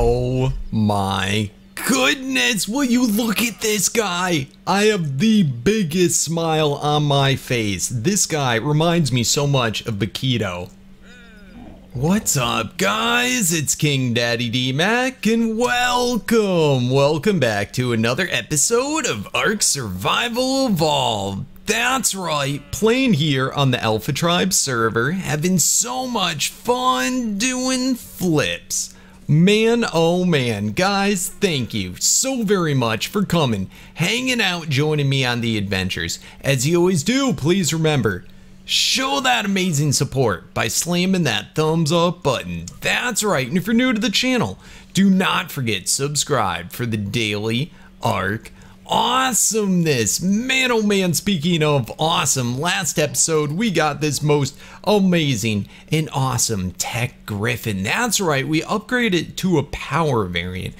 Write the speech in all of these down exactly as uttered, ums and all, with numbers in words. Oh my goodness, will you look at this guy? I have the biggest smile on my face. This guy reminds me so much of Bakito. What's up, guys? It's KingDaddyDMac, and welcome, welcome back to another episode of Ark Survival Evolved. That's right, playing here on the Alpha Tribe server, having so much fun doing flips. Man, oh man, guys, thank you so very much for coming, hanging out, joining me on the adventures. As you always do, please remember, show that amazing support by slamming that thumbs up button. That's right, and if you're new to the channel, do not forget to subscribe for the daily Ark awesomeness. Man, oh man, speaking of awesome, last episode we got this most amazing and awesome Tek Griffin. That's right, we upgraded it to a power variant.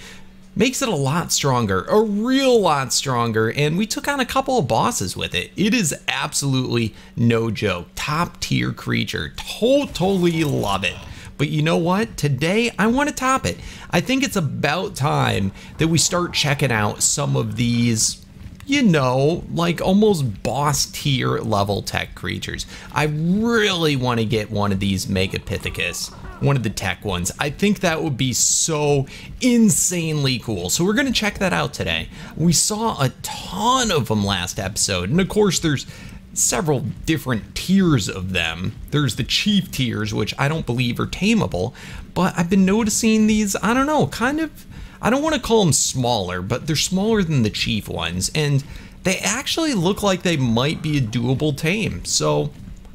Makes it a lot stronger, a real lot stronger, and we took on a couple of bosses with it. It is absolutely no joke. Top tier creature. Totally love it. But you know what? Today, I want to top it. I think it's about time that we start checking out some of these, you know, like almost boss tier level tech creatures. I really want to get one of these Megapithecus, one of the tech ones. I think that would be so insanely cool. So we're gonna check that out today. We saw a ton of them last episode. And of course there's several different tiers of them. There's the chief tiers, which I don't believe are tameable, but I've been noticing these, I don't know, kind of, I don't wanna call them smaller, but they're smaller than the chief ones. And they actually look like they might be a doable tame. So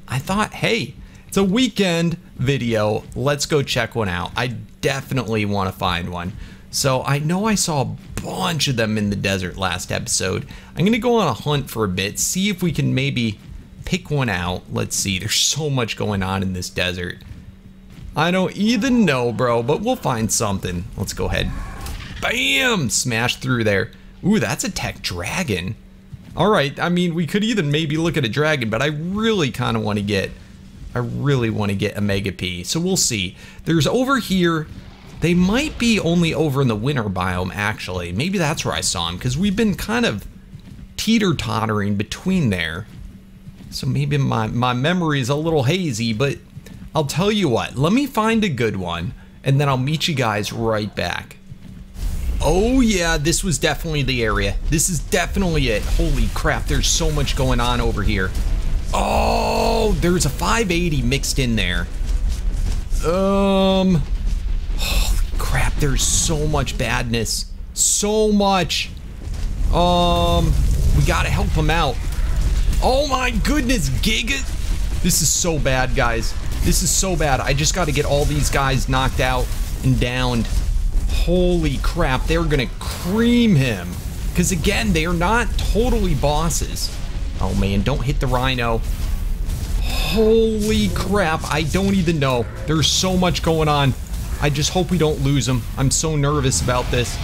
I thought, hey, it's a weekend video, let's go check one out. I definitely want to find one. So I know I saw a bunch of them in the desert last episode. I'm gonna go on a hunt for a bit, see if we can maybe pick one out. Let's see, there's so much going on in this desert. I don't even know, bro, but we'll find something. Let's go ahead. Bam! Smash through there. Ooh, that's a tech dragon. All right, I mean, we could even maybe look at a dragon, but I really kind of want to get I really want to get a Mega P, so we'll see. There's over here, they might be only over in the winter biome, actually. Maybe that's where I saw them, because we've been kind of teeter-tottering between there. So maybe my, my memory is a little hazy, but I'll tell you what, let me find a good one, and then I'll meet you guys right back. Oh yeah, this was definitely the area. This is definitely it. Holy crap, there's so much going on over here. Oh, there's a five eighty mixed in there. Um, holy crap, there's so much badness. So much. Um, we gotta help him out. Oh my goodness, Giga. This is so bad, guys. This is so bad. I just gotta get all these guys knocked out and downed. Holy crap, they're gonna cream him. Because again, they are not totally bosses. Oh man, don't hit the rhino. Holy crap, I don't even know. There's so much going on. I just hope we don't lose him. I'm so nervous about this.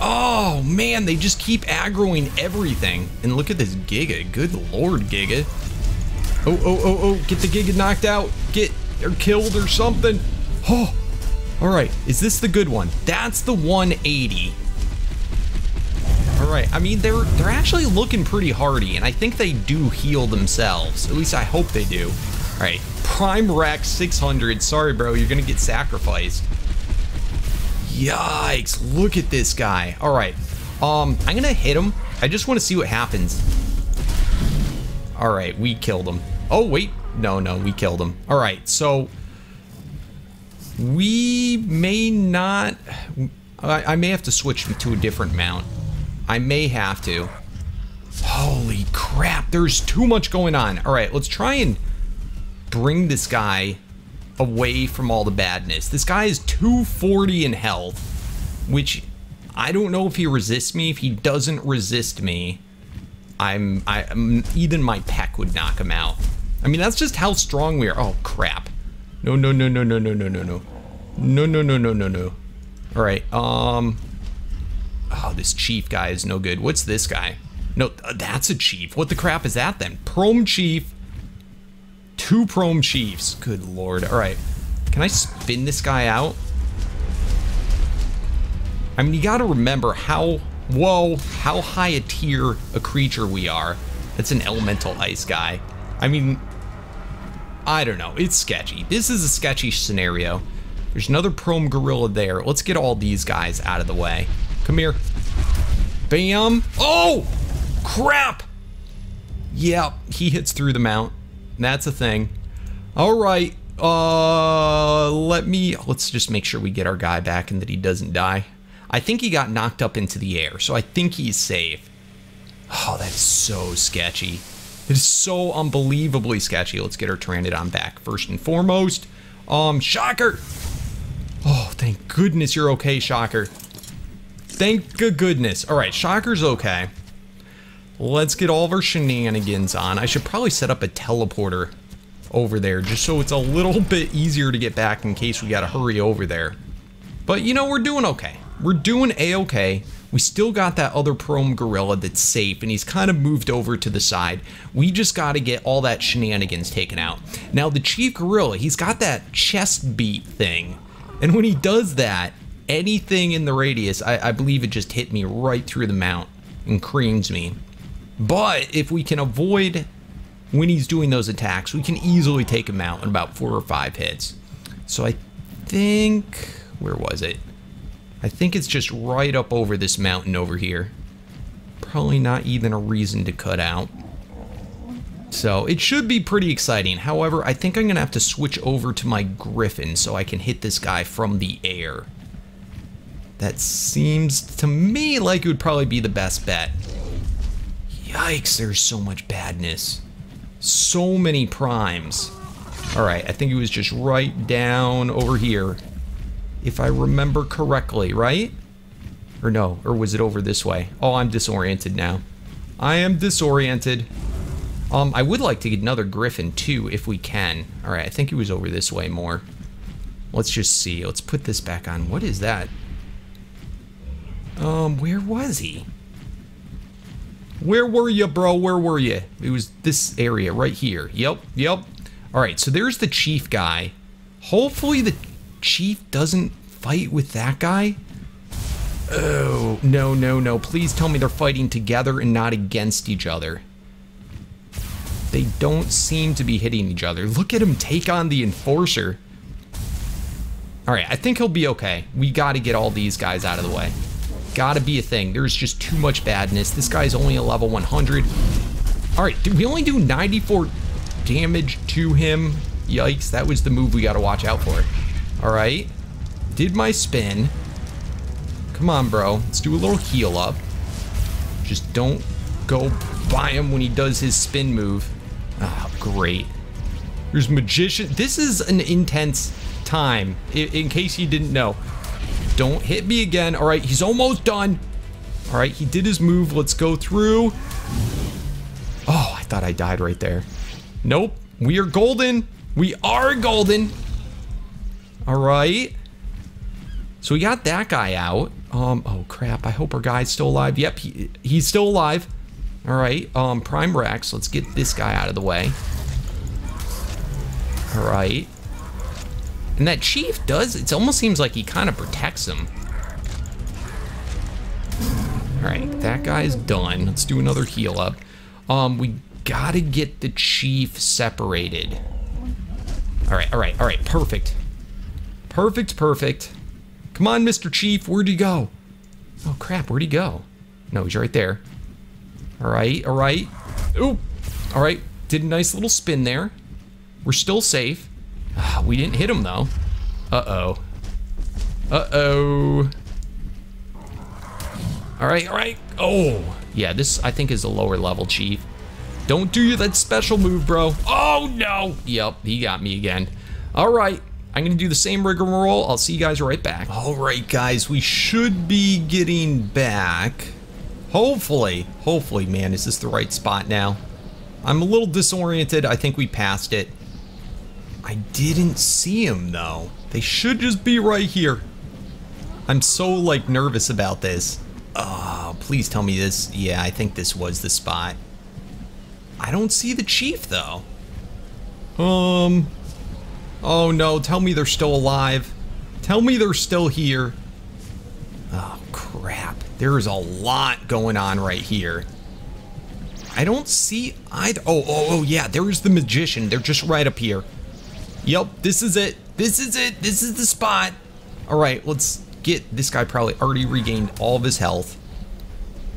Oh man, they just keep aggroing everything. And look at this Giga, good lord Giga. Oh, oh, oh, oh, get the Giga knocked out. Get, or killed or something. Oh, all right, is this the good one? That's the one eighty. All right, I mean, they're they're actually looking pretty hardy, and I think they do heal themselves. At least I hope they do. All right, Prime Rack six hundred. Sorry, bro, you're gonna get sacrificed. Yikes, look at this guy. All right, um, I'm gonna hit him. I just wanna see what happens. All right, we killed him. Oh, wait, no, no, we killed him. All right, so we may not, I, I may have to switch to a different mount. I may have to. Holy crap, there's too much going on. All right, let's try and bring this guy away from all the badness. This guy is two forty in health, which I don't know if he resists me. If he doesn't resist me, I'm, I, I'm even my peck would knock him out. I mean, that's just how strong we are. Oh crap. No, no, no, no, no, no, no, no, no. No, no, no, no, no, no. All right, um, oh, this chief guy is no good. What's this guy? No, that's a chief. What the crap is that then? Prome chief. Two Prome chiefs. Good lord. All right. Can I spin this guy out? I mean, you got to remember how, whoa, how high a tier a creature we are. That's an elemental ice guy. I mean, I don't know. It's sketchy. This is a sketchy scenario. There's another Prome gorilla there. Let's get all these guys out of the way. Come here. Bam. Oh, crap. Yeah, he hits through the mount. That's a thing. All right. Uh, let me, let's just make sure we get our guy back and that he doesn't die. I think he got knocked up into the air, so I think he's safe. Oh, that's so sketchy. It is so unbelievably sketchy. Let's get our Tyrannidon back first and foremost. Um, Shocker. Oh, thank goodness you're okay, Shocker. Thank goodness. All right, Shocker's okay. Let's get all of our shenanigans on. I should probably set up a teleporter over there just so it's a little bit easier to get back in case we gotta hurry over there. But you know, we're doing okay. We're doing a-okay. We still got that other Prome gorilla that's safe, and he's kind of moved over to the side. We just got to get all that shenanigans taken out. Now, the chief gorilla, he's got that chest beat thing, and when he does that, anything in the radius, I, I believe it just hit me right through the mount and creams me. But if we can avoid when he's doing those attacks, we can easily take him out in about four or five hits. So I think, where was it? I think it's just right up over this mountain over here. Probably not even a reason to cut out. So it should be pretty exciting. However, I think I'm gonna have to switch over to my Griffin so I can hit this guy from the air. That seems to me like it would probably be the best bet. Yikes, there's so much badness. So many primes. All right, I think it was just right down over here. If I remember correctly, right? Or no, or was it over this way? Oh, I'm disoriented now. I am disoriented. Um, I would like to get another Griffin too, if we can. All right, I think it was over this way more. Let's just see, let's put this back on. What is that? Um, where was he? Where were you, bro, where were you? It was this area right here, yep, yep. All right, so there's the chief guy. Hopefully the Chief doesn't fight with that guy. Oh, no, no, no. Please tell me they're fighting together and not against each other. They don't seem to be hitting each other. Look at him take on the Enforcer. All right, I think he'll be okay. We got to get all these guys out of the way. Got to be a thing. There's just too much badness. This guy's only a level one hundred. All right, did we only do ninety-four damage to him? Yikes, that was the move we got to watch out for. All right, did my spin. Come on, bro, let's do a little heal up. Just don't go by him when he does his spin move. Ah, oh, great. There's Magician. This is an intense time, in, in case you didn't know. Don't hit me again. All right, he's almost done. All right, he did his move. Let's go through. Oh, I thought I died right there. Nope, we are golden. We are golden. All right, so we got that guy out. Um, oh crap, I hope our guy's still alive. Yep, he, he's still alive. All right, um, Prime Rex, let's get this guy out of the way. All right. And that chief does, it almost seems like he kind of protects him. All right, that guy's done. Let's do another heal up. Um, we gotta get the chief separated. All right, all right, all right, perfect. Perfect, perfect. Come on, Mister Chief, where'd he go? Oh crap, where'd he go? No, he's right there. All right, all right. Ooh, all right, did a nice little spin there. We're still safe. Uh, we didn't hit him though. Uh-oh. Uh-oh. All right, all right. Oh, yeah, this I think is a lower level Chief. Don't do that special move, bro. Oh no. Yep, he got me again. All right. I'm gonna do the same rigmarole. I'll see you guys right back. All right, guys, we should be getting back. Hopefully, hopefully, man, is this the right spot now? I'm a little disoriented. I think we passed it. I didn't see him though. They should just be right here. I'm so like nervous about this. Oh, please tell me this. Yeah, I think this was the spot. I don't see the chief though. Um, Oh no, tell me they're still alive. Tell me they're still here. Oh crap. There is a lot going on right here. I don't see either. Oh, oh, oh, yeah. There is the magician. They're just right up here. Yep, this is it. This is it. This is the spot. All right, let's get... This guy probably already regained all of his health.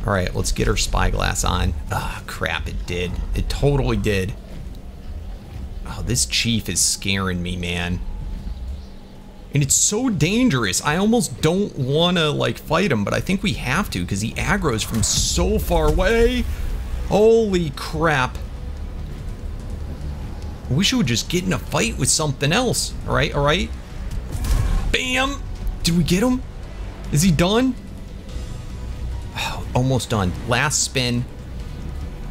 All right, let's get our spyglass on. Ah, oh, crap, it did. It totally did. Oh, this chief is scaring me, man. And it's so dangerous. I almost don't want to, like, fight him, but I think we have to because he aggros from so far away. Holy crap. I wish I would just get in a fight with something else. All right, all right. Bam! Did we get him? Is he done? Oh, almost done. Last spin.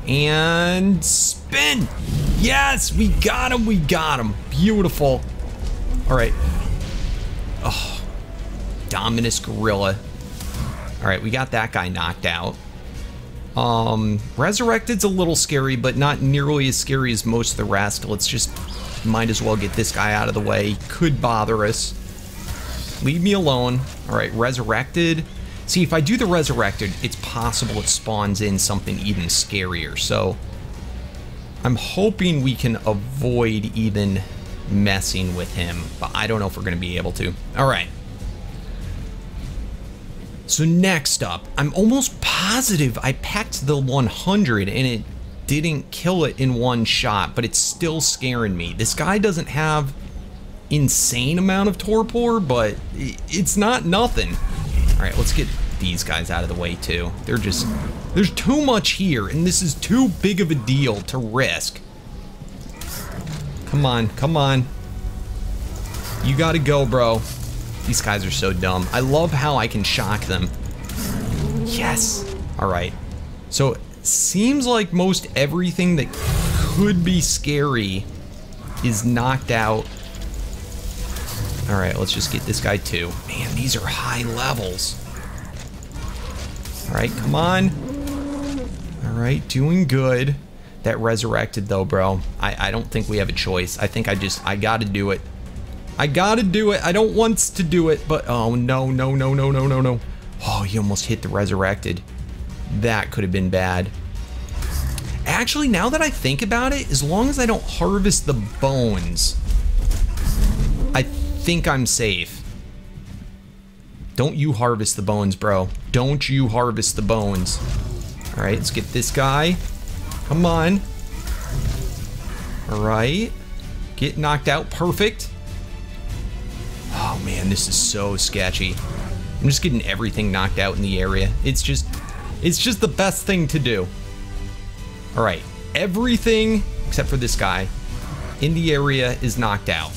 And spin! Yes! We got him! We got him! Beautiful. All right. Oh, Dominus Gorilla. All right, we got that guy knocked out. Um, Resurrected's a little scary, but not nearly as scary as most of the rest. Let's just might as well get this guy out of the way. He could bother us. Leave me alone. All right, Resurrected. See, if I do the Resurrected, it's possible it spawns in something even scarier. So I'm hoping we can avoid even messing with him, but I don't know if we're going to be able to. All right. So next up, I'm almost positive I packed the one hundred and it didn't kill it in one shot, but it's still scaring me. This guy doesn't have insane amount of torpor, but it's not nothing. All right, let's get these guys out of the way too. They're just, there's too much here and this is too big of a deal to risk. Come on, come on. You gotta go, bro. These guys are so dumb. I love how I can shock them. Yes. All right. So seems like most everything that could be scary is knocked out. All right, let's just get this guy too. Man, these are high levels. All right, come on. All right, doing good. That Resurrected though, bro, I, I don't think we have a choice. I think I just, I gotta do it. I gotta do it. I don't want to do it, but oh no, no, no, no, no, no, no. Oh, you almost hit the Resurrected. That could have been bad. Actually, now that I think about it, as long as I don't harvest the bones, I think I'm safe. Don't you harvest the bones, bro. Don't you harvest the bones. All right, let's get this guy. Come on. All right. Get knocked out. Perfect. Oh, man, this is so sketchy. I'm just getting everything knocked out in the area. It's just, it's just the best thing to do. All right. Everything except for this guy in the area is knocked out.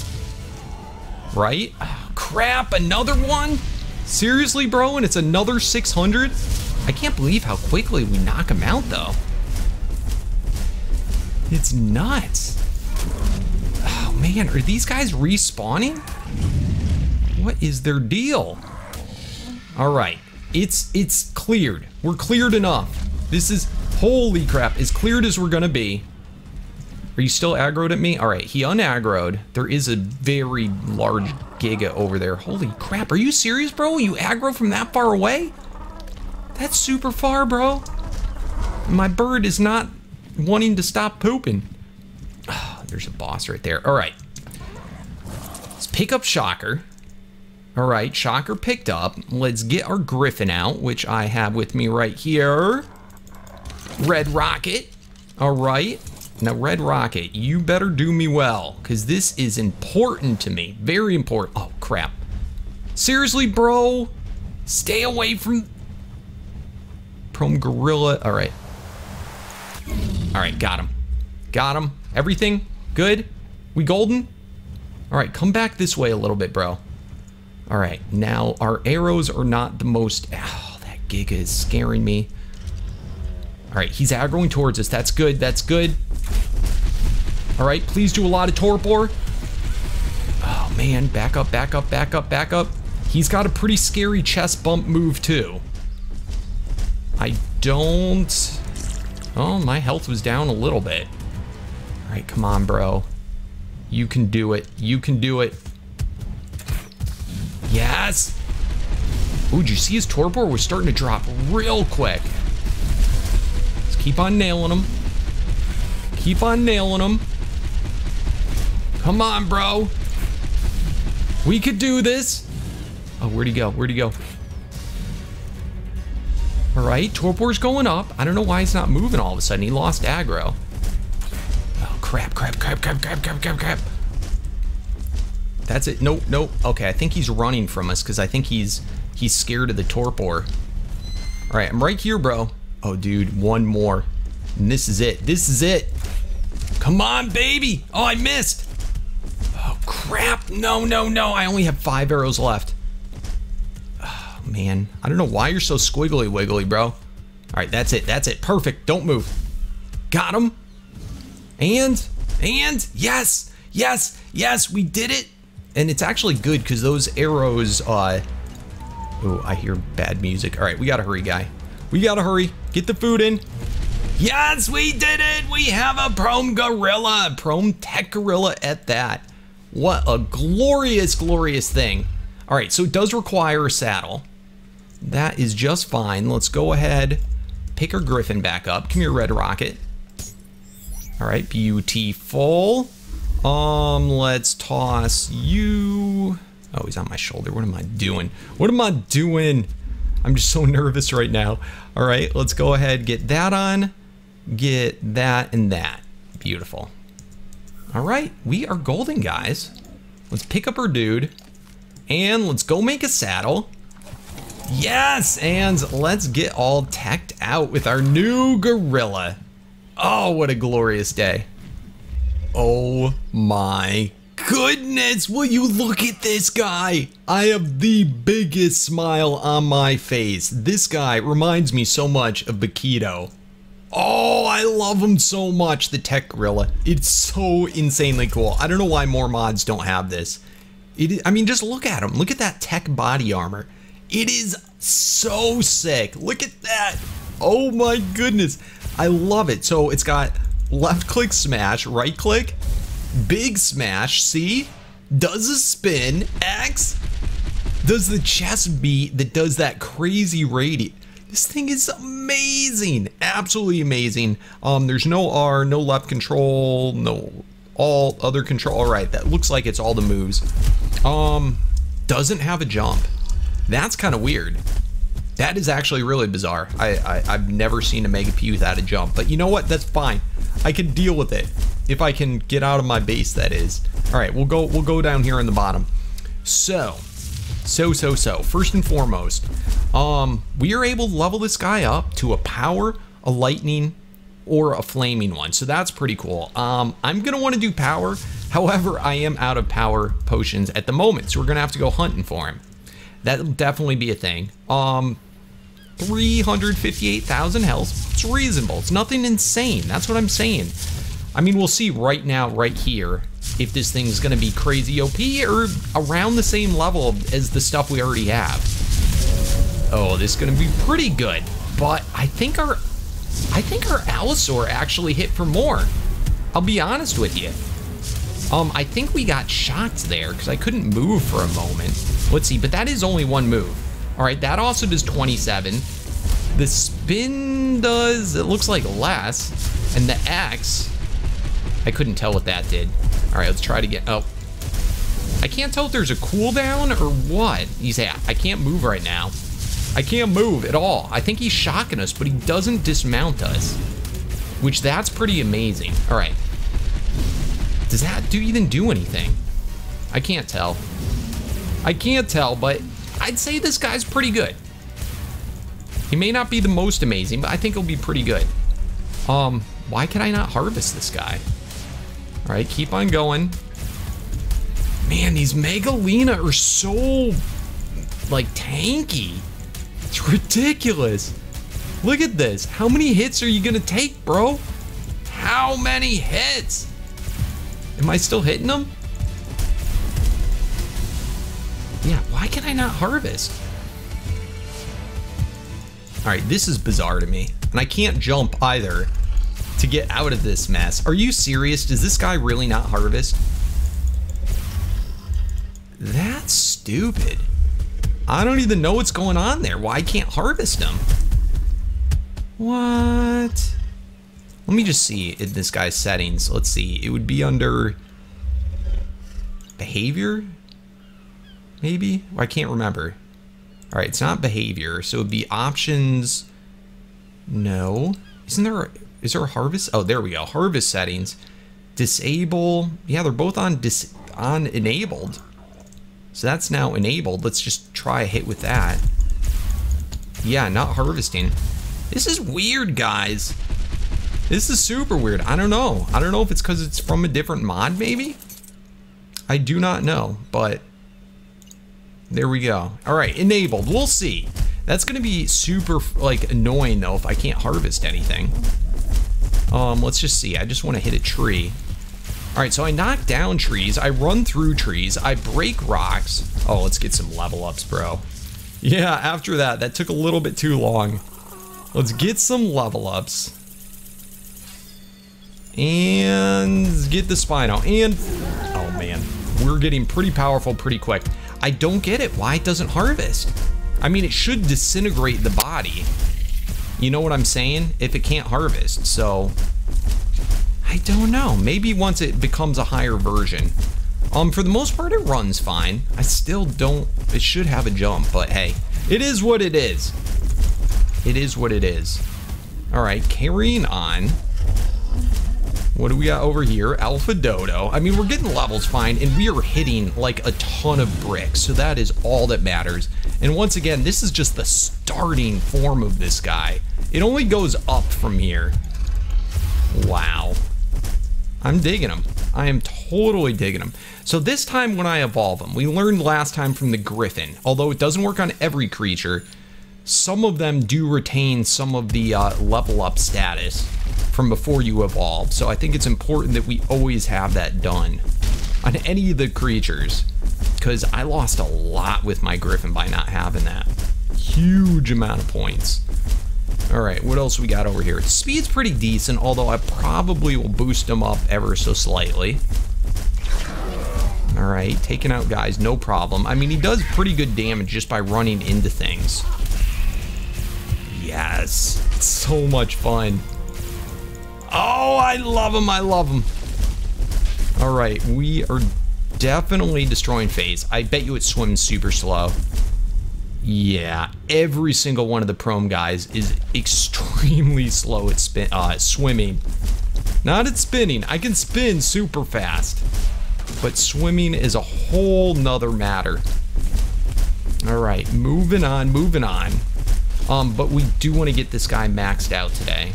Right? Oh, crap. Another one? Seriously, bro? And it's another six hundred? I can't believe how quickly we knock him out, though. It's nuts. Oh man, are these guys respawning? What is their deal? All right, it's it's cleared. We're cleared enough. This is, holy crap, as cleared as we're gonna be. Are you still aggroed at me? All right, he unaggroed. There is a very large Giga over there. Holy crap, are you serious, bro? You aggro from that far away? That's super far, bro. My bird is not wanting to stop pooping. Oh, there's a boss right there. All right, let's pick up Shocker. All right, Shocker picked up. Let's get our Griffin out, which I have with me right here. Red Rocket. All right, now Red Rocket, you better do me well because this is important to me. Very important. Oh crap, seriously, bro, stay away from Prome Gorilla. All right. All right, got him. Got him. Everything good? We golden? All right, come back this way a little bit, bro. All right, now our arrows are not the most... Oh, that Giga is scaring me. All right, he's aggroing towards us. That's good. That's good. All right, please do a lot of torpor. Oh, man. Back up, back up, back up, back up. He's got a pretty scary chest bump move, too. I don't... Oh, my health was down a little bit. All right, come on, bro. You can do it. You can do it. Yes. Ooh, did you see his torpor was starting to drop real quick? Let's keep on nailing him. Keep on nailing him. Come on, bro. We could do this. Oh, where'd he go? Where'd he go? All right, torpor's going up. I don't know why it's not moving all of a sudden. He lost aggro. Oh, crap, crap, crap, crap, crap, crap, crap, crap. That's it. Nope, nope. Okay, I think he's running from us because I think he's he's scared of the torpor. All right, I'm right here, bro. Oh, dude, one more. And this is it. This is it. Come on, baby. Oh, I missed. Oh, crap. No, no, no. I only have five arrows left. Oh, man. I don't know why you're so squiggly wiggly, bro. All right, that's it. That's it. Perfect. Don't move. Got him. And, and, yes, yes, yes, we did it. And it's actually good because those arrows, uh, oh, I hear bad music. All right, we got to hurry, guy. We got to hurry. Get the food in. Yes, we did it! We have a Prome Gorilla! Prome Tek Gorilla at that. What a glorious, glorious thing. All right, so it does require a saddle. That is just fine. Let's go ahead, pick our Griffin back up. Come here, Red Rocket. All right, beautiful. Um, let's toss you. Oh, he's on my shoulder. What am I doing? What am I doing? I'm just so nervous right now. All right, let's go ahead, get that on. Get that and that. Beautiful. All right, we are golden, guys. Let's pick up our dude and let's go make a saddle. Yes, and let's get all teched out with our new gorilla. Oh, what a glorious day. Oh my goodness, will you look at this guy? I have the biggest smile on my face. This guy reminds me so much of Bakito. Oh, I love him so much, the Tek Gorilla. It's so insanely cool. I don't know why more mods don't have this. It, I mean, just look at him. Look at that tech body armor. It is so sick. Look at that. Oh my goodness. I love it. So it's got left click smash, right click, big smash, see? Does a spin, X. Does the chest beat that does that crazy radius. This thing is amazing, absolutely amazing. Um, there's no R, no left control, no all other control. All right, that looks like it's all the moves. Um, doesn't have a jump. That's kind of weird. That is actually really bizarre. I, I, I've never seen a Megapithecus without a jump, but you know what? That's fine. I can deal with it if I can get out of my base, that is. All right, we'll go, we'll go down here in the bottom. So. So, so, so, first and foremost, um, we are able to level this guy up to a power, a lightning, or a flaming one. So that's pretty cool. Um, I'm going to want to do power. However, I am out of power potions at the moment. So we're going to have to go hunting for him. That'll definitely be a thing. Um, three hundred fifty-eight thousand health. It's reasonable. It's nothing insane. That's what I'm saying. I mean, we'll see right now, right here, if this thing's gonna be crazy O P or around the same level as the stuff we already have. Oh, this is gonna be pretty good. But I think our, I think our Allosaur actually hit for more. I'll be honest with you. Um, I think we got shots there because I couldn't move for a moment. Let's see, but that is only one move. All right, that also does twenty-seven. The spin does, it looks like less, and the X, I couldn't tell what that did. All right, let's try to get, oh. I can't tell if there's a cooldown or what. He's at, I can't move right now. I can't move at all. I think he's shocking us, but he doesn't dismount us, which that's pretty amazing. All right. Does that do even do anything? I can't tell. I can't tell, but I'd say this guy's pretty good. He may not be the most amazing, but I think he'll be pretty good. Um, why can I not harvest this guy? All right, keep on going. Man, these Megalania are so, like, tanky. It's ridiculous. Look at this. How many hits are you gonna take, bro? How many hits? Am I still hitting them? Yeah, why can I not harvest? All right, this is bizarre to me. And I can't jump either to get out of this mess. Are you serious? Does this guy really not harvest? That's stupid. I don't even know what's going on there. Why can't harvest them? What? Let me just see in this guy's settings. Let's see. It would be under behavior, maybe? I can't remember. All right, it's not behavior, so it'd be options. No, isn't there? Is there a harvest? Oh, there we go. Harvest settings, disable. Yeah, they're both on dis on enabled. So that's now enabled. Let's just try a hit with that. Yeah, not harvesting. This is weird, guys. This is super weird. I don't know. I don't know if it's because it's from a different mod, maybe. I do not know, but there we go. All right, enabled. We'll see. That's gonna be super like annoying though if I can't harvest anything. Um, let's just see. I just want to hit a tree. All right, so I knock down trees. I run through trees. I break rocks. Oh, let's get some level ups, bro. Yeah, after that, that took a little bit too long. Let's get some level ups. And get the Spino. And oh man, we're getting pretty powerful pretty quick. I don't get it, why it doesn't harvest. I mean, it should disintegrate the body. You know what I'm saying? If it can't harvest, so I don't know. Maybe once it becomes a higher version. Um, for the most part, it runs fine. I still don't, it should have a jump, but hey, it is what it is. It is what it is. All right, carrying on. What do we got over here? Alpha Dodo. I mean, we're getting levels fine, and we are hitting like a ton of bricks, so that is all that matters. And once again, this is just the starting form of this guy. It only goes up from here. Wow. I'm digging him. I am totally digging him. So this time when I evolve him, we learned last time from the Griffin, although it doesn't work on every creature, some of them do retain some of the uh, level up status from before you evolve. So I think it's important that we always have that done on any of the creatures, because I lost a lot with my Griffin by not having that. Huge amount of points. All right, what else we got over here? Speed's pretty decent, although I probably will boost them up ever so slightly. All right, taking out guys, no problem. I mean, he does pretty good damage just by running into things. Yes, it's so much fun. Oh, I love him, I love him. All right, we are definitely destroying phase. I bet you it swims super slow. Yeah, every single one of the Prome guys is extremely slow at spin, uh, swimming. Not at spinning, I can spin super fast, but swimming is a whole nother matter. All right, moving on, moving on. Um, but we do want to get this guy maxed out today.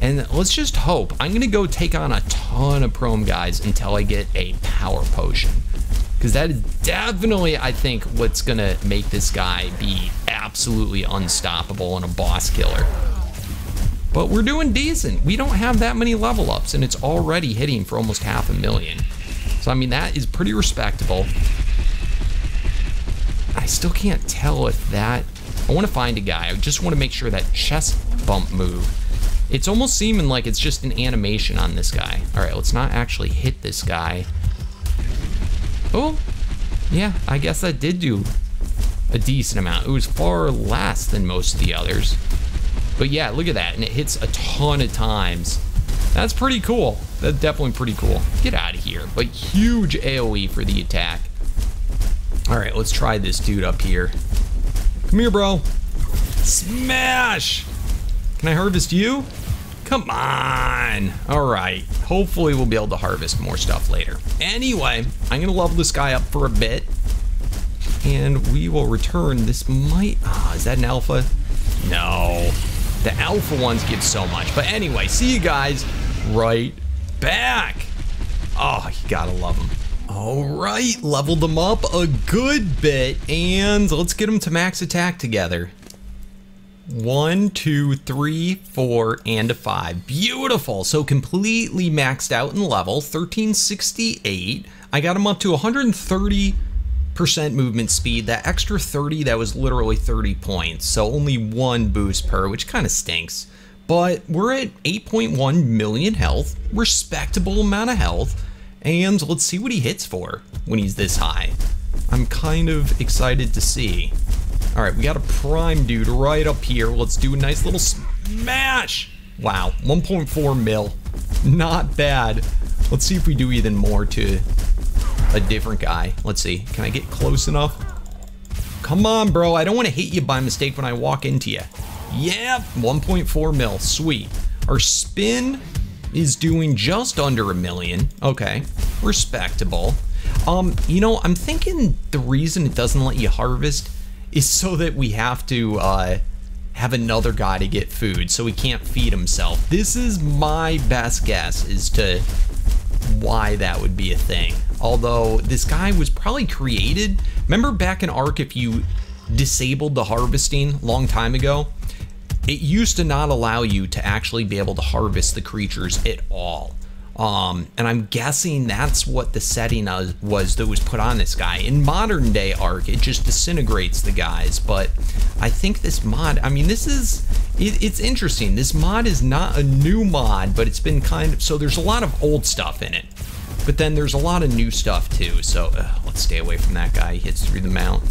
And let's just hope. I'm gonna go take on a ton of Prome guys until I get a power potion, because that is definitely, I think, what's gonna make this guy be absolutely unstoppable and a boss killer. But we're doing decent. We don't have that many level ups, and it's already hitting for almost half a million. So I mean, that is pretty respectable. I still can't tell if that, I wanna find a guy. I just wanna make sure that chest bump move, it's almost seeming like it's just an animation on this guy. All right, let's not actually hit this guy. Oh, yeah, I guess that did do a decent amount. It was far less than most of the others. But yeah, look at that, and it hits a ton of times. That's pretty cool. That's definitely pretty cool. Get out of here. But huge AoE for the attack. All right, let's try this dude up here. Come here, bro. Smash! Can I harvest you? Come on. All right, hopefully we'll be able to harvest more stuff later. Anyway, I'm gonna level this guy up for a bit and we will return. This might, ah, is that an alpha? No, the alpha ones give so much. But anyway, see you guys right back. Oh, you gotta love them. All right, leveled them up a good bit and let's get them to max attack together. One, two, three, four, and a five. Beautiful. So completely maxed out in level, thirteen sixty-eight. I got him up to one hundred thirty percent movement speed. That extra thirty, that was literally thirty points. So only one boost per, which kind of stinks. But we're at eight point one million health, respectable amount of health. And let's see what he hits for when he's this high. I'm kind of excited to see. All right, we got a prime dude right up here. Let's do a nice little smash. Wow, one point four mil, not bad. Let's see if we do even more to a different guy. Let's see, can I get close enough? Come on, bro, I don't wanna hit you by mistake when I walk into you. Yeah, one point four mil, sweet. Our spin is doing just under a million. Okay, respectable. Um, you know, I'm thinking the reason it doesn't let you harvest is so that we have to uh, have another guy to get food, so he can't feed himself. This is my best guess as to why that would be a thing. Although this guy was probably created, remember back in Ark, if you disabled the harvesting a long time ago, it used to not allow you to actually be able to harvest the creatures at all. Um, and I'm guessing that's what the setting was that was put on this guy. In modern day Ark, it just disintegrates the guys, but I think this mod, I mean, this is, it, it's interesting. This mod is not a new mod, but it's been kind of, so there's a lot of old stuff in it, but then there's a lot of new stuff too. So uh, let's stay away from that guy. He hits through the mount.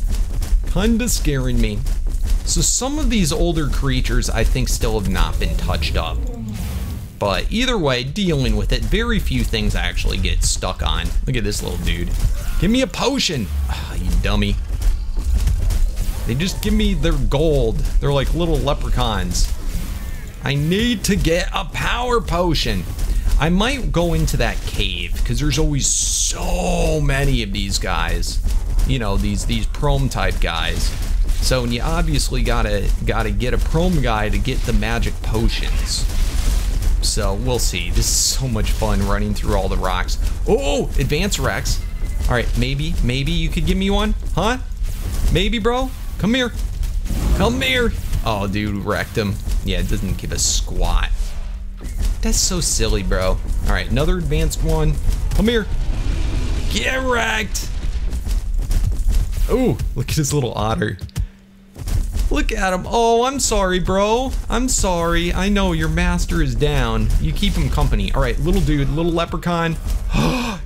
Kinda scaring me. So some of these older creatures, I think, still have not been touched up. But either way, dealing with it, very few things I actually get stuck on. Look at this little dude. Give me a potion. Oh, you dummy. They just give me their gold. They're like little leprechauns. I need to get a power potion. I might go into that cave because there's always so many of these guys. You know, these these Prome type guys. So and you obviously gotta gotta get a Prome guy to get the magic potions. So we'll see. This is so much fun running through all the rocks. Oh, advanced Rex. All right, maybe, maybe you could give me one, huh? Maybe, bro. Come here. Come here. Oh, dude, wrecked him. Yeah, it doesn't give a squat. That's so silly, bro. All right, another advanced one. Come here. Get wrecked. Oh, look at his little otter. Look at him. Oh, I'm sorry, bro. I'm sorry. I know your master is down. You keep him company. All right, little dude, little leprechaun.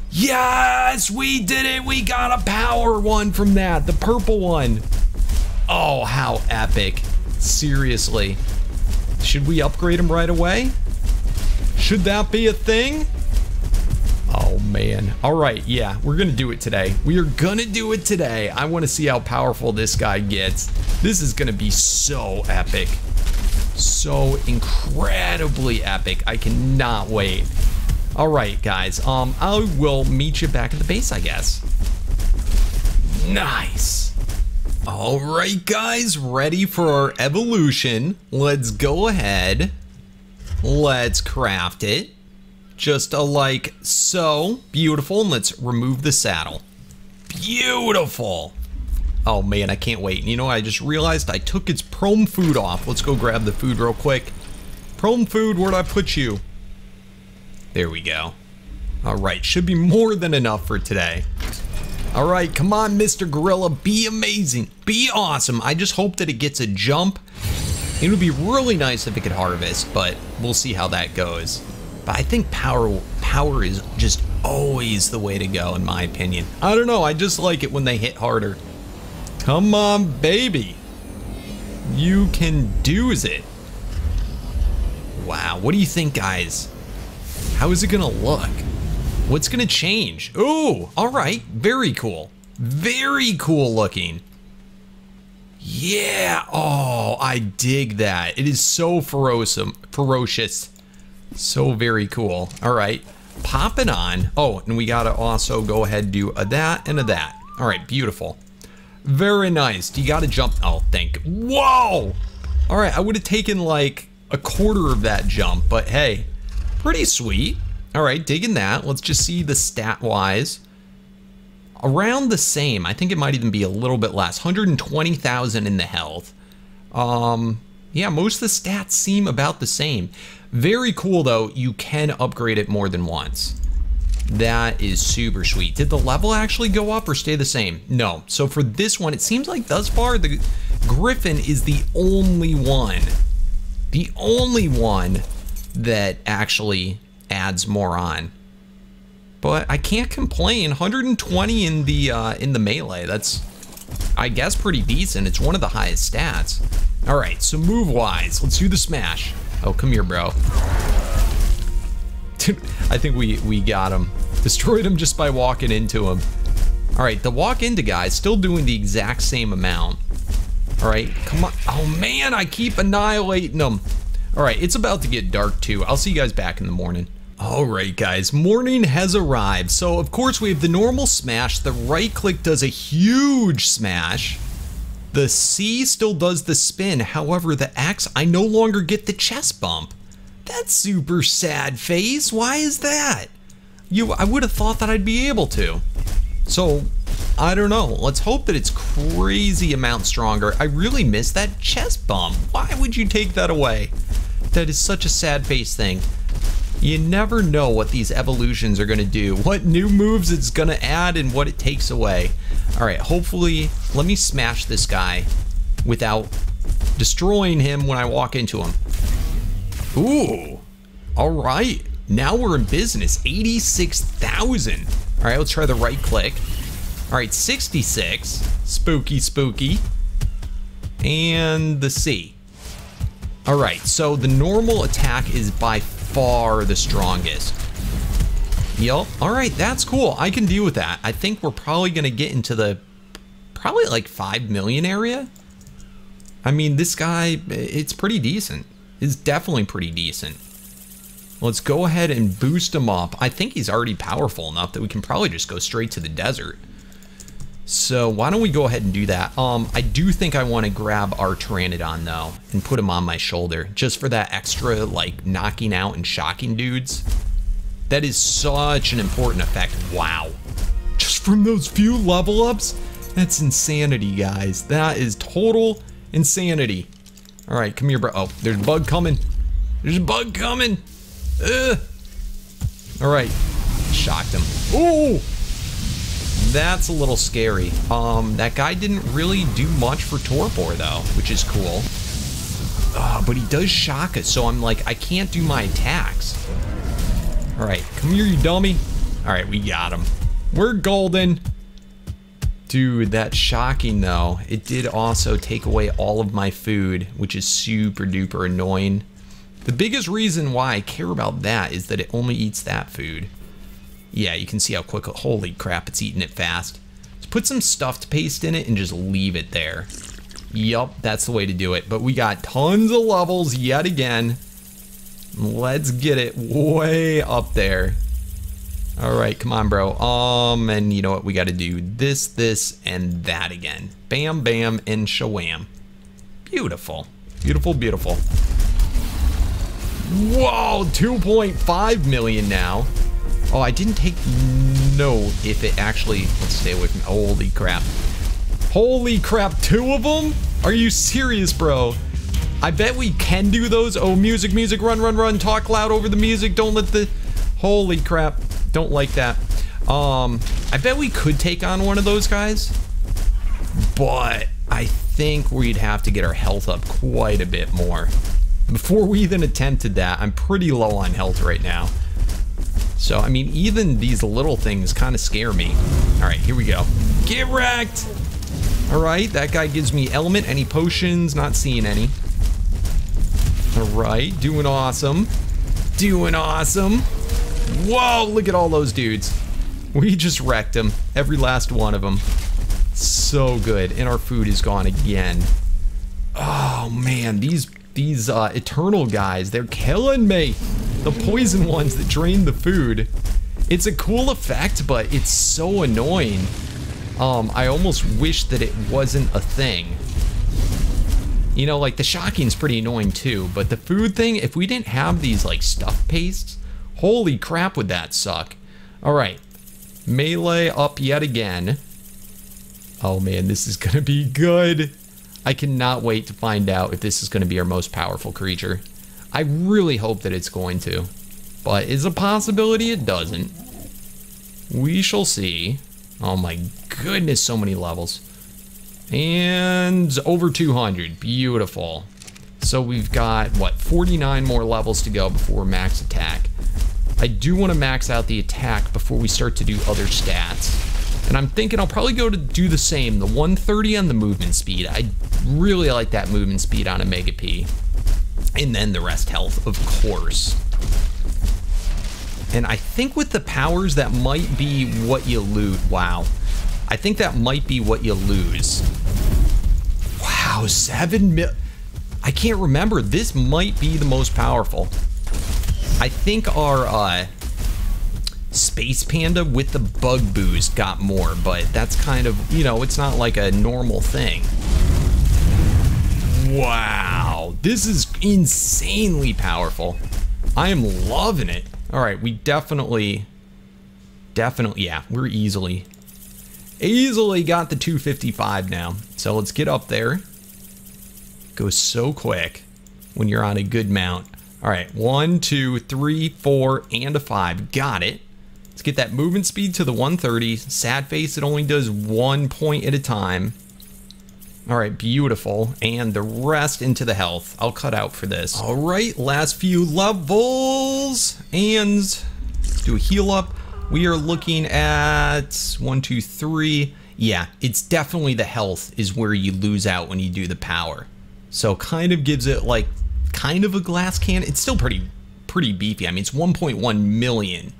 Yes, we did it. We got a power one from that, the purple one. Oh, how epic. Seriously. Should we upgrade him right away? Should that be a thing? Oh, man. All right, yeah, we're gonna do it today. We are gonna do it today. I wanna see how powerful this guy gets. This is gonna be so epic. So incredibly epic. I cannot wait. All right, guys, um, I will meet you back at the base, I guess. Nice. All right, guys, ready for our evolution. Let's go ahead. Let's craft it. Just a like so. Beautiful. And let's remove the saddle. Beautiful. Oh man, I can't wait. You know, I just realized I took its Prome food off. Let's go grab the food real quick. Prome food, where'd I put you? There we go. All right, should be more than enough for today. All right, come on, Mister Gorilla. Be amazing. Be awesome. I just hope that it gets a jump. It would be really nice if it could harvest, but we'll see how that goes. But I think power power is just always the way to go, in my opinion. I don't know, I just like it when they hit harder. Come on, baby. You can do it. Wow, what do you think, guys? How is it gonna look? What's gonna change? Ooh, all right, very cool. Very cool looking. Yeah, oh, I dig that. It is so ferocious. ferocious. So very cool. All right, pop it on. Oh, and we gotta also go ahead and do a that and a that. All right, beautiful. Very nice. You gotta jump. Oh, thank. Whoa! All right, I would have taken like a quarter of that jump, but hey, pretty sweet. All right, digging that. Let's just see the stat-wise. Around the same. I think it might even be a little bit less. one hundred twenty thousand in the health. Um, yeah, most of the stats seem about the same. Very cool though, you can upgrade it more than once. That is super sweet. Did the level actually go up or stay the same? No, so for this one, it seems like thus far, the Griffin is the only one, the only one that actually adds more on. But I can't complain, one hundred twenty in the uh, in the melee, that's I guess, pretty decent. It's one of the highest stats. All right, so move-wise, let's do the smash. Oh, come here, bro. Dude, I think we, we got him. Destroyed him just by walking into him. All right, the walk into guy is still doing the exact same amount. All right, come on. Oh, man, I keep annihilating him. All right, it's about to get dark, too. I'll see you guys back in the morning. All right, guys, morning has arrived. So, of course, we have the normal smash. The right click does a huge smash. The C still does the spin. However, the X, I no longer get the chest bump. That's super sad face. Why is that? You, I would have thought that I'd be able to. So, I don't know. Let's hope that it's crazy amount stronger. I really miss that chest bump. Why would you take that away? That is such a sad face thing. You never know what these evolutions are gonna do, what new moves it's gonna add and what it takes away. All right, hopefully, let me smash this guy without destroying him when I walk into him. Ooh, all right. Now we're in business, eighty-six thousand. All right, let's try the right click. All right, sixty-six, spooky, spooky. And the C. All right, so the normal attack is by far far the strongest. Yup. All right, that's cool. I can deal with that. I think we're probably gonna get into the probably like five million area. I mean, this guy, it's pretty decent. It's definitely pretty decent. Let's go ahead and boost him up. I think he's already powerful enough that we can probably just go straight to the desert. So why don't we go ahead and do that? Um, I do think I want to grab our Tyrannidon though and put him on my shoulder just for that extra like knocking out and shocking dudes. That is such an important effect. Wow. Just from those few level ups? That's insanity, guys. That is total insanity. All right, come here, bro. Oh, there's a bug coming. There's a bug coming. Ugh. All right. Shocked him. Ooh. That's a little scary. Um, that guy didn't really do much for Torpor though, which is cool. Uh, but he does shock us, so I'm like, I can't do my attacks. All right, come here, you dummy. All right, we got him. We're golden. Dude, that's shocking though. It did also take away all of my food, which is super duper annoying. The biggest reason why I care about that is that it only eats that food. Yeah, you can see how quick, holy crap, it's eating it fast. Let's put some stuffed paste in it and just leave it there. Yup, that's the way to do it. But we got tons of levels yet again. Let's get it way up there. All right, come on, bro. Um, and you know what? We got to do this, this, and that again. Bam, bam, and shawam. Beautiful. Beautiful, beautiful. Whoa, two point five million now. Oh, I didn't take no if it actually, let's stay away from, holy crap. Holy crap, two of them? Are you serious, bro? I bet we can do those. Oh, music, music, run, run, run, talk loud over the music. Don't let the, holy crap, don't like that. Um, I bet we could take on one of those guys, but I think we'd have to get our health up quite a bit more. Before we even attempted that, I'm pretty low on health right now. So, I mean, even these little things kind of scare me. All right, here we go. Get wrecked! All right, that guy gives me element. Any potions? Not seeing any. All right, doing awesome. Doing awesome. Whoa, look at all those dudes. We just wrecked them. Every last one of them. So good. And our food is gone again. Oh, man, these, these uh, eternal guys, they're killing me. The poison ones that drain the food. It's a cool effect, but it's so annoying. Um, I almost wish that it wasn't a thing. You know, like the shocking's pretty annoying too, but the food thing, if we didn't have these like stuff pastes, holy crap would that suck. All right, melee up yet again. Oh man, this is gonna be good. I cannot wait to find out if this is gonna be our most powerful creature. I really hope that it's going to, but it's a possibility it doesn't. We shall see. Oh my goodness, so many levels. And over two hundred, beautiful. So we've got, what, forty-nine more levels to go before max attack. I do want to max out the attack before we start to do other stats. And I'm thinking I'll probably go to do the same, the one thirty on the movement speed. I really like that movement speed on a Mega P. And then the rest health, of course. And I think with the powers, that might be what you loot. Wow. I think that might be what you lose. Wow, seven mil. I can't remember. This might be the most powerful. I think our uh, Space Panda with the Bug Boost got more, but that's kind of, you know, it's not like a normal thing. Wow, this is insanely powerful. I am loving it. All right, we definitely, definitely, yeah, we're easily, easily got the two fifty-five now. So let's get up there. Goes so quick when you're on a good mount. All right, one, two, three, four, and a five. Got it. Let's get that movement speed to the one thirty. Sad face, it only does one point at a time. All right, beautiful. And the rest into the health. I'll cut out for this. All right, last few levels. And do a heal up. We are looking at one, two, three. Yeah, it's definitely the health is where you lose out when you do the power. So kind of gives it like kind of a glass can. It's still pretty, pretty beefy. I mean, it's one point one million,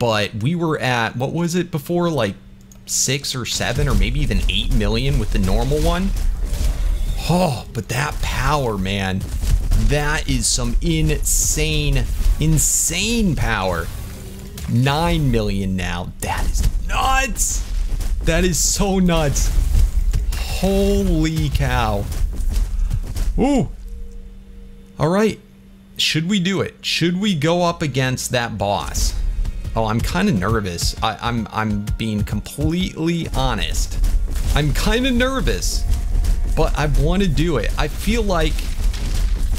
but we were at, what was it before? Like six or seven or maybe even eight million with the normal one. Oh, but that power, man, that is some insane, insane power. Nine million now. That is nuts. That is so nuts. Holy cow. Ooh. All right, should we do it? Should we go up against that boss? Oh, I'm kind of nervous. I, I'm, I'm being completely honest. I'm kind of nervous, but I want to do it. I feel like,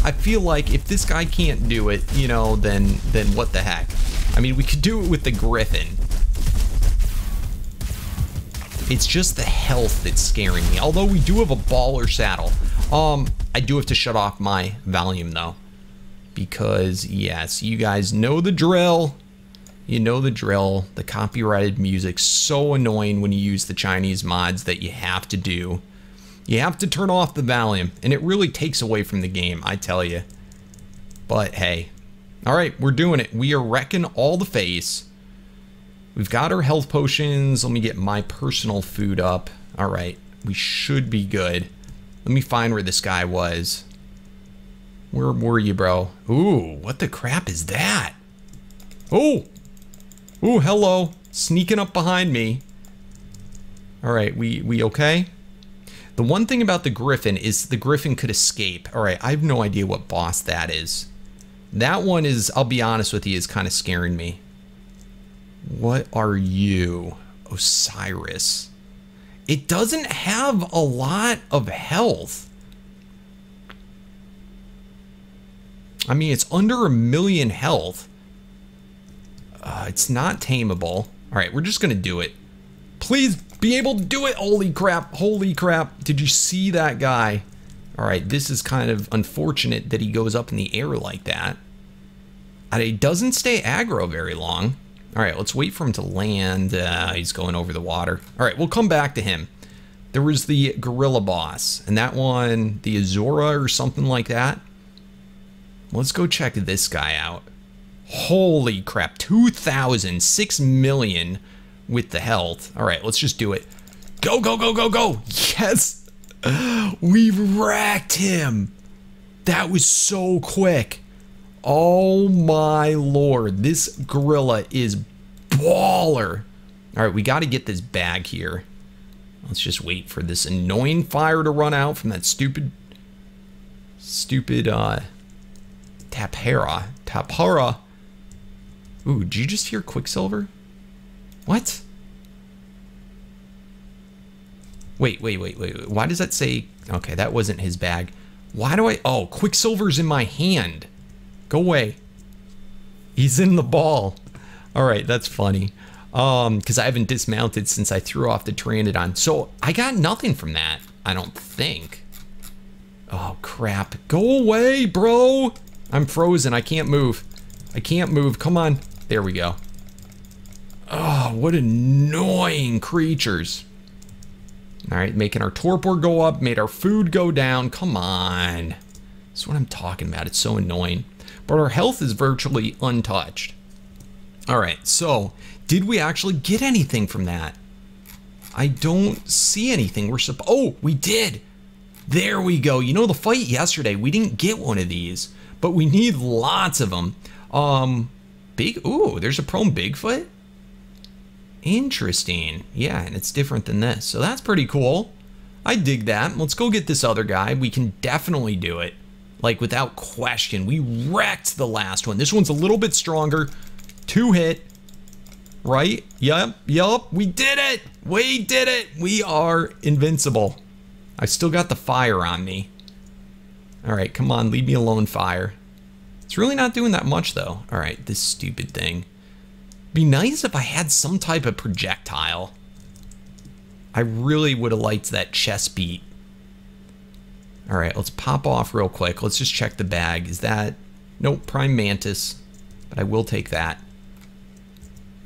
I feel like if this guy can't do it, you know, then, then what the heck? I mean, we could do it with the Griffin. It's just the health that's scaring me. Although we do have a baller saddle. Um, I do have to shut off my volume though, because yes, you guys know the drill. You know the drill, the copyrighted music's so annoying when you use the Chinese mods that you have to do. You have to turn off the volume and it really takes away from the game, I tell you. But hey, all right, we're doing it. We are wrecking all the face. We've got our health potions. Let me get my personal food up. All right, we should be good. Let me find where this guy was. Where were you, bro? Ooh, what the crap is that? Oh! Ooh, hello. Sneaking up behind me. All right, we, we okay? The one thing about the Griffin is the Griffin could escape. All right, I have no idea what boss that is. That one is, I'll be honest with you, is kind of scaring me. What are you? Osiris. It doesn't have a lot of health. I mean, it's under a million health. Uh, it's not tameable. All right, we're just gonna do it. Please be able to do it. Holy crap, holy crap. Did you see that guy? All right, this is kind of unfortunate that he goes up in the air like that. And he doesn't stay aggro very long. All right, let's wait for him to land. Uh, he's going over the water. All right, we'll come back to him. There was the gorilla boss and that one, the Azora or something like that. Let's go check this guy out. Holy crap, two thousand, six million with the health. All right, let's just do it. Go, go, go, go, go. Yes, we wrecked him. That was so quick. Oh my Lord, this gorilla is baller. All right, we got to get this bag here. Let's just wait for this annoying fire to run out from that stupid, stupid uh, Tapara. Tapara. Ooh, did you just hear Quicksilver? What? Wait, wait, wait, wait, wait. Why does that say? Okay, that wasn't his bag. Why do I? Oh, Quicksilver's in my hand. Go away. He's in the ball. All right, that's funny. Um, because I haven't dismounted since I threw off the Tyrannidon. So I got nothing from that, I don't think. Oh, crap. Go away, bro. I'm frozen. I can't move. I can't move. Come on. There we go. Oh, Oh, what annoying creatures. All right, making our torpor go up, made our food go down. Come on. That's what I'm talking about. It's so annoying. But our health is virtually untouched. All right, so did we actually get anything from that? I don't see anything. We're supp- Oh, we did. There we go. You know, the fight yesterday, we didn't get one of these, but we need lots of them. Um, big. Ooh, there's a Prome Bigfoot. Interesting. Yeah, and it's different than this. So that's pretty cool. I dig that. Let's go get this other guy. We can definitely do it. Like, without question. We wrecked the last one. This one's a little bit stronger. Two hit. Right? Yep. Yep. We did it. We did it. We are invincible. I still got the fire on me. All right. Come on. Leave me alone, fire. It's really not doing that much, though. All right. This stupid thing. Be nice if I had some type of projectile. I really would have liked that chest beat. All right, let's pop off real quick. Let's just check the bag. Is that, nope, prime mantis, but I will take that.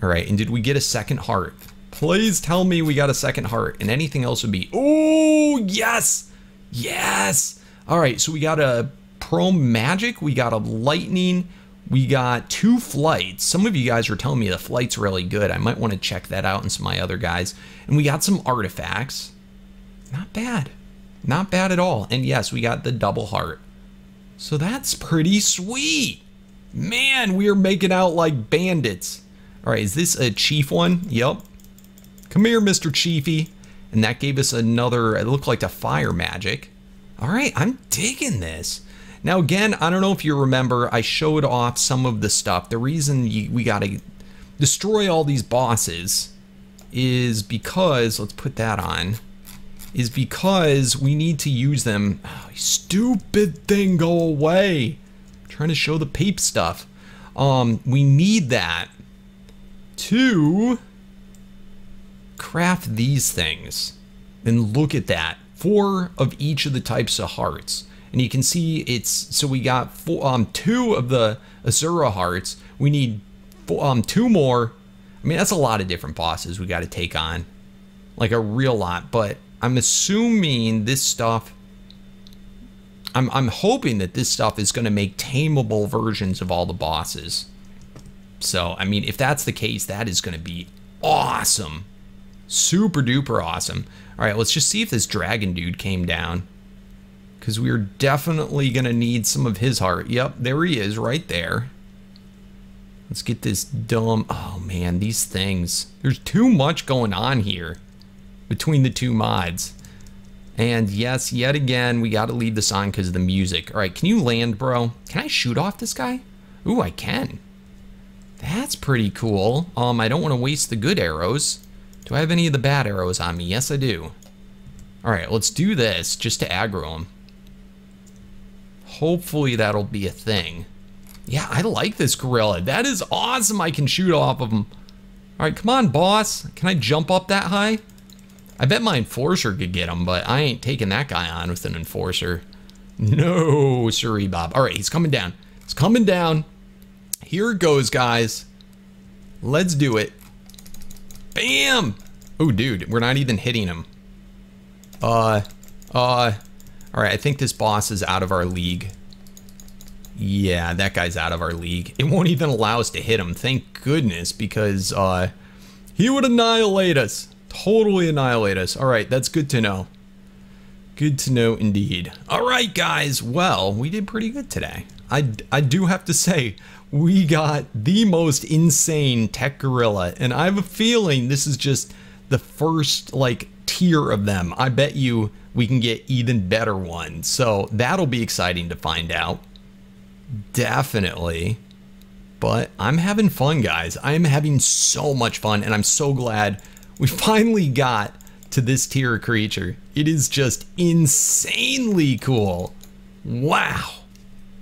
All right, and did we get a second heart? Please tell me we got a second heart, and anything else would be, oh, yes, yes. All right, so we got a Prome Magic, we got a lightning, we got two flights. Some of you guys were telling me the flight's really good. I might want to check that out and some of my other guys. And we got some artifacts. Not bad. Not bad at all. And yes, we got the double heart. So that's pretty sweet. Man, we are making out like bandits. All right, is this a chief one? Yep. Come here, Mister Chiefy. And that gave us another, it looked like a fire magic. All right, I'm digging this. Now, again, I don't know if you remember, I showed off some of the stuff. The reason you, we got to destroy all these bosses is because, let's put that on, is because we need to use them. Oh, stupid thing, go away. I'm trying to show the peep stuff. Um, we need that to craft these things. And look at that. Four of each of the types of hearts. And you can see it's, so we got four, um, two of the Azura hearts. We need four, um, two more. I mean, that's a lot of different bosses we got to take on. Like a real lot. But I'm assuming this stuff, I'm, I'm hoping that this stuff is going to make tameable versions of all the bosses. So, I mean, if that's the case, that is going to be awesome. Super duper awesome. All right, let's just see if this dragon dude came down. Because we're definitely going to need some of his heart. Yep, there he is right there. Let's get this dumb... Oh, man, these things. There's too much going on here between the two mods. And yes, yet again, we got to leave this on because of the music. All right, can you land, bro? Can I shoot off this guy? Ooh, I can. That's pretty cool. Um, I don't want to waste the good arrows. Do I have any of the bad arrows on me? Yes, I do. All right, let's do this just to aggro him. Hopefully that'll be a thing. Yeah, I like this gorilla. That is awesome. I can shoot off of him. All right, come on, boss. Can I jump up that high? I bet my enforcer could get him, but I ain't taking that guy on with an enforcer. No, sorry, Bob. All right, he's coming down. He's coming down. Here it goes, guys. Let's do it. Bam. Oh, dude, we're not even hitting him. Uh, uh... All right, I think this boss is out of our league. Yeah, that guy's out of our league. It won't even allow us to hit him, thank goodness, because uh, he would annihilate us. Totally annihilate us. All right, that's good to know. Good to know indeed. All right, guys. Well, we did pretty good today. I, I do have to say, we got the most insane Tek Gorilla, and I have a feeling this is just the first, like, tier of them. I bet you we can get even better ones. So that'll be exciting to find out. Definitely. But I'm having fun, guys. I'm having so much fun, and I'm so glad we finally got to this tier of creature. It is just insanely cool. Wow.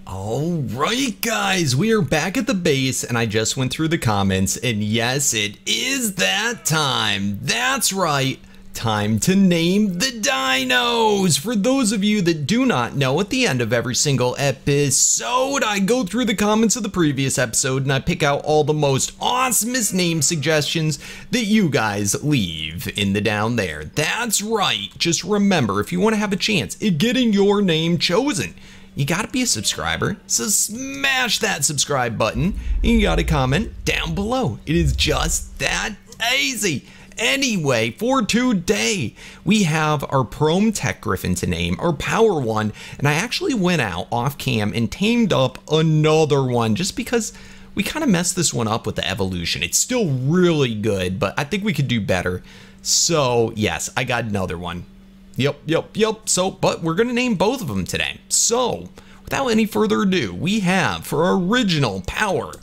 All right, guys, we are back at the base, and I just went through the comments, and yes, it is that time. That's right. Time to name the dinos! For those of you that do not know, at the end of every single episode, I go through the comments of the previous episode and I pick out all the most awesomest name suggestions that you guys leave in the down there. That's right. Just remember, if you want to have a chance at getting your name chosen, you gotta be a subscriber, so smash that subscribe button and you gotta comment down below. It is just that easy. Anyway, for today, we have our Prome Tech Griffin to name, our Power one, and I actually went out off cam and tamed up another one just because we kind of messed this one up with the evolution. It's still really good, but I think we could do better. So yes, I got another one. Yep, yep, yep. So, but we're going to name both of them today. So without any further ado, we have for our original Power,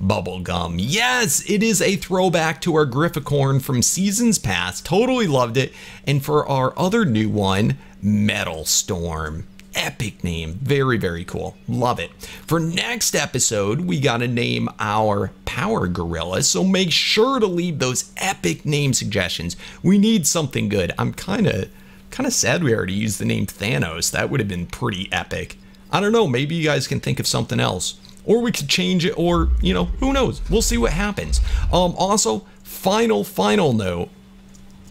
Bubblegum. Yes, it is a throwback to our Gryphicorn from seasons past. Totally loved it. And for our other new one, Metal Storm. Epic name. Very, very cool. Love it. For next episode, we got to name our Power Gorilla. So make sure to leave those epic name suggestions. We need something good. I'm kind of kind of sad we already used the name Thanos. That would have been pretty epic. I don't know. Maybe you guys can think of something else. Or we could change it, or, you know, who knows? We'll see what happens. Um, also, final, final note.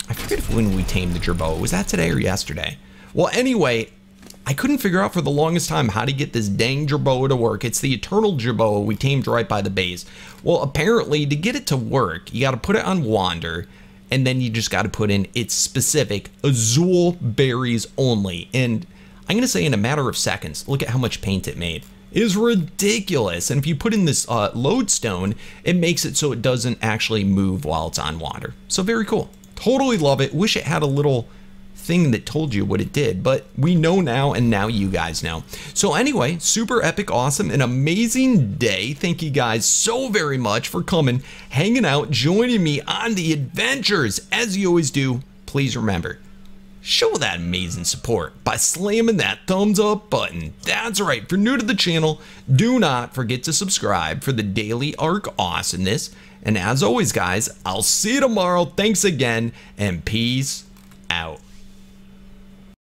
I forget if when we tamed the Jerboa. Was that today or yesterday? Well, anyway, I couldn't figure out for the longest time how to get this dang Jerboa to work. It's the Eternal Jerboa we tamed right by the base. Well, apparently, to get it to work, you got to put it on Wander, and then you just got to put in its specific Azul berries only. And I'm going to say in a matter of seconds, look at how much paint it made. Is ridiculous. And if you put in this uh, lodestone, it makes it so it doesn't actually move while it's on water. So very cool. Totally love it. Wish it had a little thing that told you what it did, but we know now, and now you guys know. So anyway, super epic, awesome, and amazing day. Thank you guys so very much for coming, hanging out, joining me on the adventures. As you always do, please remember, show that amazing support by slamming that thumbs up button. That's right. If you're new to the channel, do not forget to subscribe for the daily Ark awesomeness. And as always, guys, I'll see you tomorrow. Thanks again, and peace out.